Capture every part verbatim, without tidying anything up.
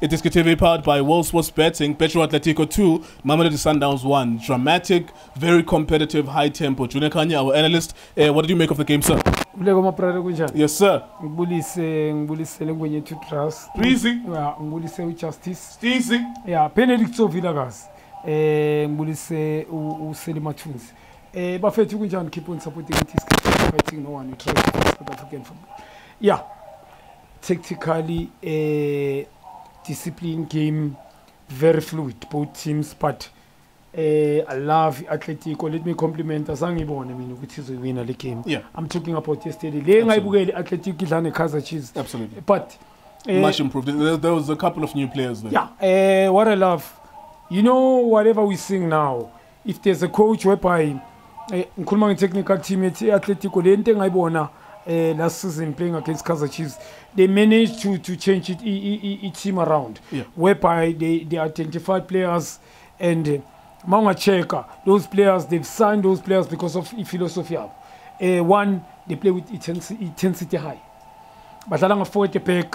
iDiski T V powered by World Sports Betting. Petro Atletico two, Mamelodi Sundowns one. Dramatic, very competitive, high tempo. Junior Khanye, our analyst, uh, what did you make of the game, sir? Yes, sir. Easy. Yeah, justice. Easy. Yeah, Benedict Villagas. Eh, Buffet, you can keep on supporting it. Fighting no one, you try South African football. Yeah, tactically, eh. discipline game, very fluid, both teams, but uh, I love Atletico. Let me compliment Asangibon. I mean, which is the winner of the game. Yeah. I'm talking about yesterday. Absolutely. Atletico, absolutely. But uh, much improved. There, there was a couple of new players there. Yeah. Uh, what I love, you know, whatever we sing now, if there's a coach whereby Nkulumang uh, technical team at Atletico, Lente Uh, last season playing against Kaizer Chiefs, they managed to to change it each team around, yeah. whereby they they identified players and Mama uh, Cheka. Those players, they've signed those players because of philosophy. Uh, one, they play with intensity, intensity high, but along a forty pack,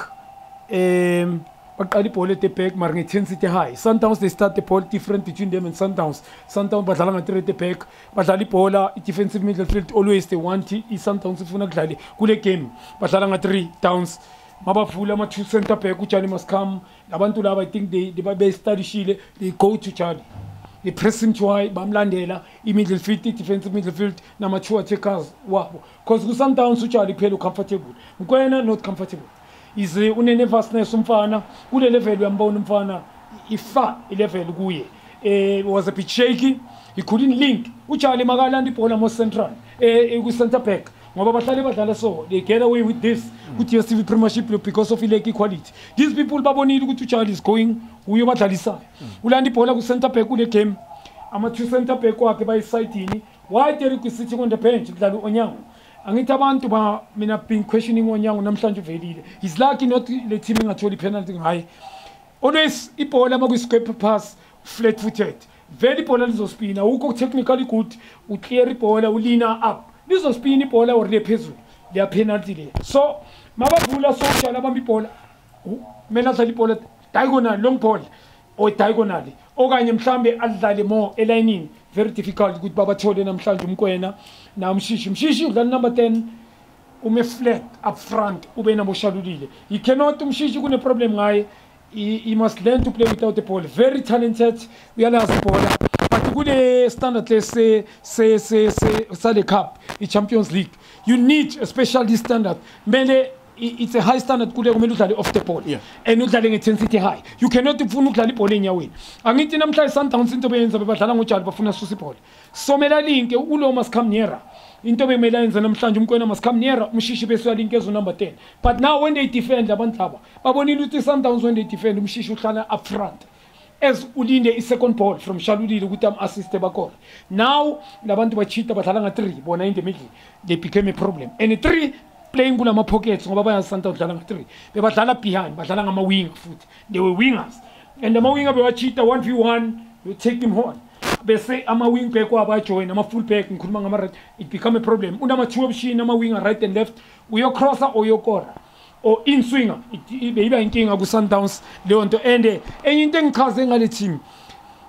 um, but along a forty pack, marking intensity high. Sometimes they start the ball different between them, and sometimes sometimes but along a thirty pack. But Ali Paula, defensive midfield always they want it. Sometimes if you not like good game, but along a three downs, Mabafula, my two centre pair, Kuchani must come. Abantula, I think they they by study Chile, they go to Chad, they press him to high. Bamlandela, in midfield, defensive midfield, number two attackers. Wow, because sometimes which are the player comfortable, Mkwena not comfortable. Is the unenevasness umfana, good level yambon umfana, ifa level guye. It was a bit shaky. He couldn't link. Uchali Magalandi Pola most central. Eh, it was center back. So they get away with this. With your civil premiership because of electric quality. These people, Baboni, to Charlie is going, Uyoba Talisa. Ulandi Pola was center back, who came. Amateur center back, who by Saitini. Why they were sitting on the bench? Onyang. Angitaban to Mina been questioning Onyang Namsanjuvedi. He's lucky not letting him actually penalty high. Always, Ipola Maguscape pass flat footed. Very powerful spinner. Who technically good, who clear power, who lean up. This is spinning power or the peso. They are penalty there. So, Mababula so Chalabambi Paul, Menasali Paul, diagonal, long Paul, or diagonal. Oganyam Sambe Aldale more, Elainin, very difficult. Good Baba Chode Nam Saljum Koena, Nam Shishim Shishim, then number ten, Ume flat up front, Ubena Moshadudile. You cannot Umshishu a problem lie. He, he must learn to play without the ball. Very talented. We are last ball. But good standard, let's say, say, say, say, say the cup, the Champions League. You need a specialist standard. Mele, it's a high standard. Good off the ball. Yeah. And not having intensity high. You cannot do the ball in your way. I'm going to try sometimes into the end of the ball. So Mela Link, Ulo must come nearer. Into the Melans and Amsanjum must come nearer. Mushishi Beswa Linkers number ten. But now when they defend Abantaba, but when you do sometimes when they defend Mushishu Kana up front, as Udine is second ball from Shaludi to Gutam assist Bakor. Now, Labantua Chita Batalanga three, Bona in the middle, they became a problem. And a three playing Gulama pockets, Mababa and Santa Talanga three. They were Tala behind, Batalanga wing foot. They were wingers. And the mowing of your Chita one v one, you take him on. They say I'm a wing back or a join, I'm a full back, and it become a problem. Unama two option, I'm a winger right and left, we your crosser or your corner, or in swinger. It baby and King Abu Sundowns, they want to end there. Anything causing other team.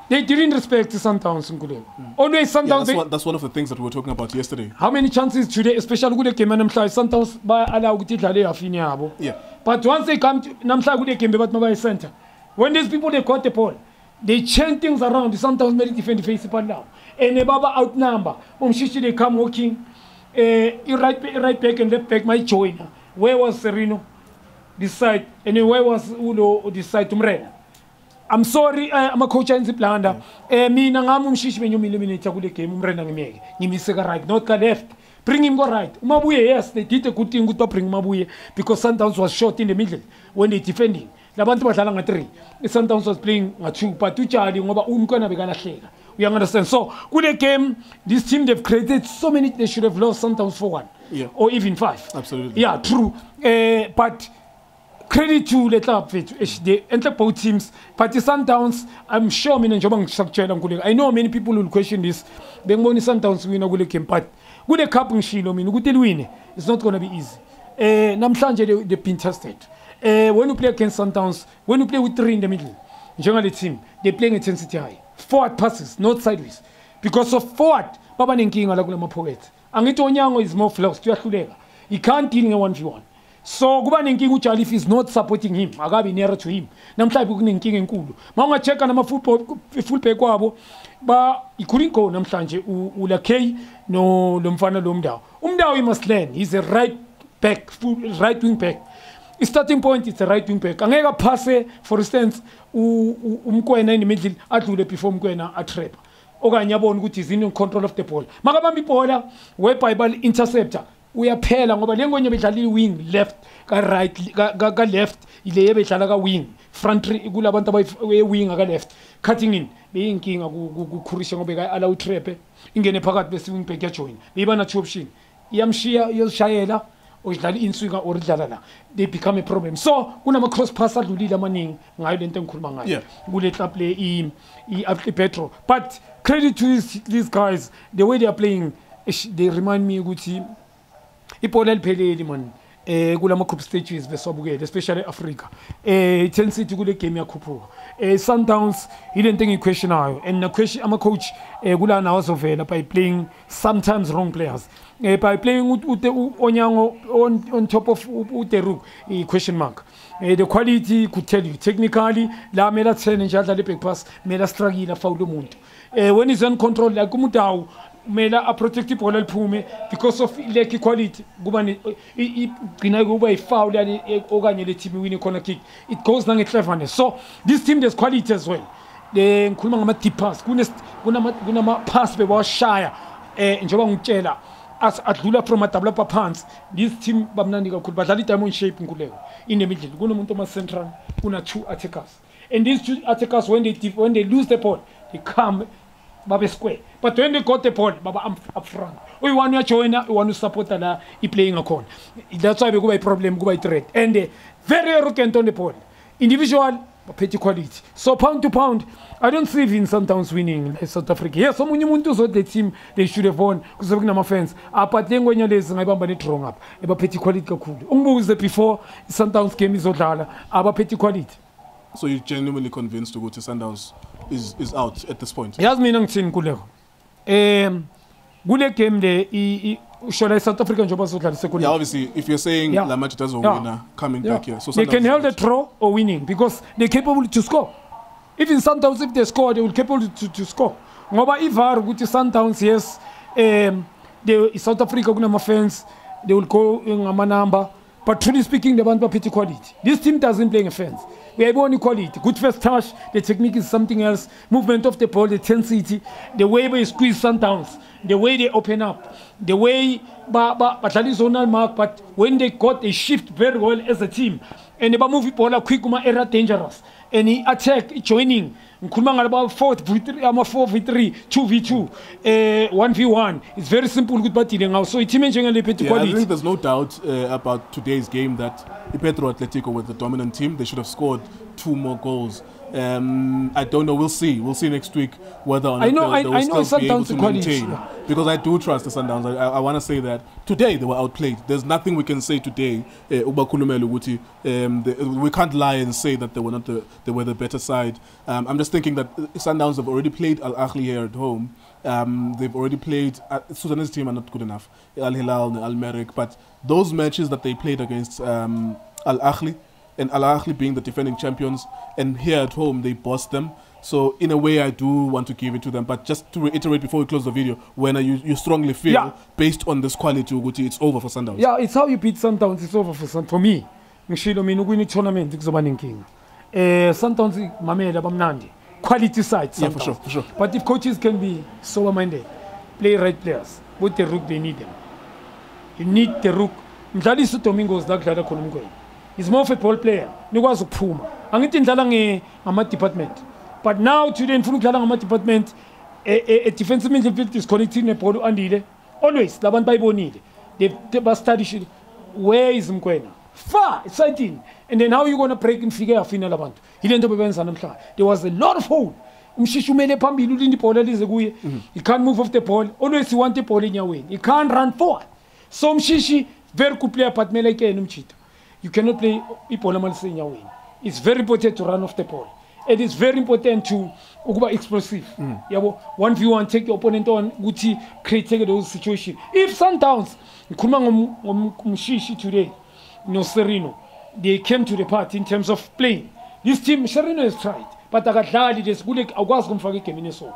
They didn't respect the Sundowns. Mm. Always Sundowns. Yeah, that's, they, one, that's one of the things that we were talking about yesterday. How many chances today, especially when they came and Sundowns by Allah Gutitlale. Yeah. But once they come to Namsa Gude came about my center. When these people they caught the ball. They change things around. Sometimes many different faces but now. And the Baba outnumber. Um, Shishi they come walking. Uh, right, right back and left back. My joiner. Where was Serino? This side. And where was Ulo? This side. Tumrena. I'm sorry. Uh, I'm a coach and the planner. Me nangam um Shishi when you eliminate Chagude came Umrena ngimege. Ngimisega right, not the left. Bring him go right. Umabuye, yes, they did a good thing. Good to bring Umabuye because sometimes was short in the middle when they defending. Labantu batalanga three. Sometimes was playing a two, but two charge. We understand. So good game. This team they've created so many. They should have lost sometimes four one, yeah, or even five. Absolutely. Yeah, true. Uh, but credit to the club H D and the both teams. But the Sundowns, I'm sure mina njoba ngisakutshela ngikule. I know many people will question this. Bengibona iSundowns wina kule game, but kule cup ngishilo mina ukuthi liwine. It's not going to be easy. Eh namhlanje they've been tested. Eh when you play against Sundowns, when you play with three in the middle, njenga le team, they playing intensity high. Forward passes, not sideways. Because of forward, baba nenkinga la kule ma pocket. Angithi Onyango is more flawed, uyahluleka. He can't deal in a one v one. So Guban King Uchalif is not supporting him. Agabi nearer to him. Namtai King and Kulu. Mama check and I'm a full full pequabo. But he couldn't go Namtanje Ulakei no Lumfana Lumdao. Umdao he must learn. He's a right back, full right wing back. His starting point is a right wing back. And I pass, for instance, Umkoena in the middle at Lule before Mkoena at Trap. Oganyabo and Guti is in control of the ball. Magabami Pola, where Bible interceptor. We are pale and over the wing left, right, left, wing, front wing left, cutting in, being king of Kurishan, allow trepe, in Genepagat, the swing pegatoin, Libana Chopshin, Yamshia, Yoshaela, or Insuga or Jalana. They become a problem. So, when I'm a cross passer to lead a money, I didn't Kurmanga, would let up play him after Petro. But credit to these guys, the way they are playing, they remind me a good team. Ipolel peleli man eh kulama group stages beswabukela especially Africa eh intensity to kule game yakhuphuka eh Sundowns ile nto engiyquestionayo and ama coach eh kulana wazovela by playing sometimes wrong players eh by playing Onyango on top of uTeruk I question mark eh the quality could tell you technically la mela ten nje adlala back pass mela struggle foul umuntu eh when is on control like uMdawu mela a protective polel pume because of lack equality. Gubani Ginaguba foul and Ogani team winning corner kick. It goes down at cleverness. So this team there's quality as well. The Kulmamati pass, Gunest Gunama Gunama pass be was Shire and Jobang Chela as at Lula from a Tablapa Pants. This team Bamnaniga could but a little shape in Kuleo in the middle. Gunamuntoma Central, Guna two attackers. And these two attackers when they when they lose the ball, they come Baba square. But when they got the ball, Baba I'm up front. We want to join, we want to support and he playing a con. That's why we go by problem, go by threat. And uh, very arrogant on the ball. Individual, but petty quality. So pound to pound, I don't see even sometimes winning like South Africa. Yes, some Munimuntu so the team they should have won because of my fans. Apart then when you're wrong up. About petty quality cool. Umbo is the before Sundowns game is Odala. About petty quality. So you're genuinely convinced to go to Sundowns is is out at this point? Yes, me nangitsin kuleko. Um, Gule came there. He shall I South African jobbers who Yeah, obviously, if you're saying yeah. La Machitas or yeah. winner coming yeah. back here, so they can hold a draw or winning because they're capable to score. Even Sundowns, if they score, they will capable to to score. Ngoba iVAR with the Sundowns, yes, um, the South Africa kunama fans, they will go in a number. But truly speaking, they want petty quality. This team doesn't play offense. We have only quality. Good first touch, the technique is something else. Movement of the ball, the intensity, the way they squeeze Sundowns, the way they open up, the way, but, but, but that is zonal mark, but when they got, they shift very well as a team. And they move the ball quick, era dangerous. And he attack, joining. Nkulumanga about four v three, two v two, one v one. It's very simple, good battle now. So it's a petty quality. I think there's no doubt uh, about today's game that Petro Atletico were the dominant team. They should have scored two more goals. Um, I don't know. We'll see. We'll see next week whether or not I know, they, I, they will I know still be able to maintain. Yeah. Because I do trust the Sundowns. I, I, I want to say that today they were outplayed. There's nothing we can say today. Uh, um, they, we can't lie and say that they were not the they were the better side. Um, I'm just thinking that Sundowns have already played Al Ahly here at home. Um, they've already played. Uh, Sudanese team are not good enough. Al-Hilal, Al-Merek, but those matches that they played against um, Al Ahly. And Al Ahly being the defending champions, and here at home they bossed them. So in a way, I do want to give it to them. But just to reiterate before we close the video, when you, you strongly feel yeah. based on this quality, Uguti, it's over for Sundowns. Yeah, it's how you beat Sundowns. It's over for Sundowns. For me, Mshilo Minuguni tournament Zobaning King. Sundowns Mamela Bamnandi. Quality side. Yeah, for sure, for sure. But if coaches can be sober-minded, play right players. With the rook, they need them. You need the rook. Mdalisu Domingos that Glada Kolumgoy. He's more of a ball player. He was a Puma. I'm getting a Amat department. But now, today, in front of Amat department, a defensive midfield is connecting the ball and always, the one by ball need. They've studied where is Mkwena. far exciting. And then how are you going to break in figure of final abantu? He didn't have there was a lot of hole. Mm-hmm. He can't move off the ball. Always he want the ball in your way. He can't run forward. So Mshishi very good player, but you cannot play Ipoleman in your way. It's very important to run off the ball. It is very important to ukuba explosive. Mm. Yeah, well, one v one take the opponent on Guti create those situation. If Sundowns today, no Serino, they came to the party in terms of playing. This team Serino has tried, but Agatali is good. Aguas Gumfagi Kemineso,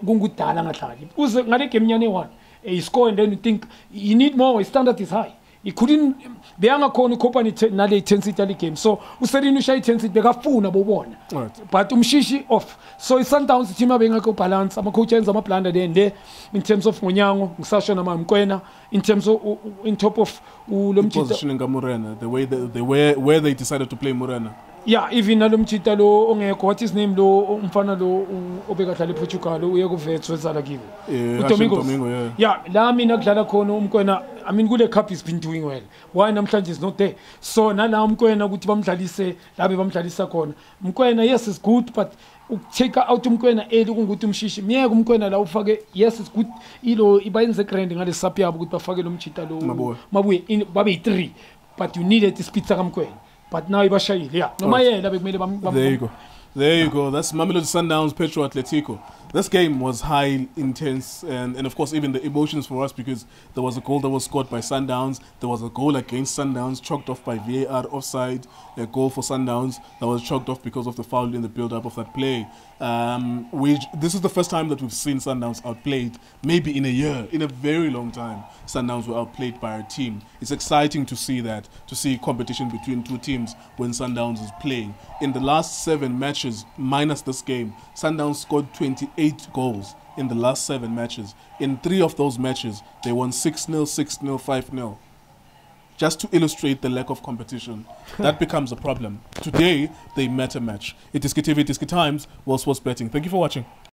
Gungutana Natali. Who's Narek Kemiane one? He score and then you think you need more. His standard is high. He couldn't. They are not going to cope with another intensity game. So Usarinu Shai intensity they got full number one. But Umshishi off. So it's sometimes the team are being a balance. I'm a coach and I'm a planner there and there in terms of Munyango, Musasha Namamkoena, in terms of in top of Ulomchita. Positioning Murena, the way they, the way where they decided to play Murena. Yeah, even Alumchita lo ongeko what his name lo umfana lo obegatale Portugal lo uyekovetswe sala give. Yeah, yeah, la mina kudlala khona umkhona I mean good cup has been doing well. Why namhlanje is not there. So nala umkhona ukuthi bamdlalise labe bamdlalisa khona. Umkhona yes is good but take out umkhona eli kunguthi umshishi. Miyeke umkhona la ufake yes is good ilo ibayenze grand ngale sap yabo ukuthi bafake lo mchita lo mabuye babe three but you needed to speed kamkhona. But now Ibashai, yeah. No, right. my There you go. There you yeah. go. That's Mamelodi Sundowns, Petro Atletico. This game was high, intense, and, and of course, even the emotions for us because there was a goal that was scored by Sundowns. There was a goal against Sundowns, chalked off by V A R offside. A goal for Sundowns that was chalked off because of the foul in the build-up of that play. Um, we, this is the first time that we've seen Sundowns outplayed, maybe in a year, in a very long time. Sundowns were outplayed by our team. It's exciting to see that, to see competition between two teams when Sundowns is playing. In the last seven matches, minus this game, Sundowns scored twenty-eight goals in the last seven matches. In three of those matches, they won six nil, six nil, five nil. Just to illustrate the lack of competition. That becomes a problem. Today, they met a match. iDiski T V, iDiski Times, World Sports Betting. Thank you for watching.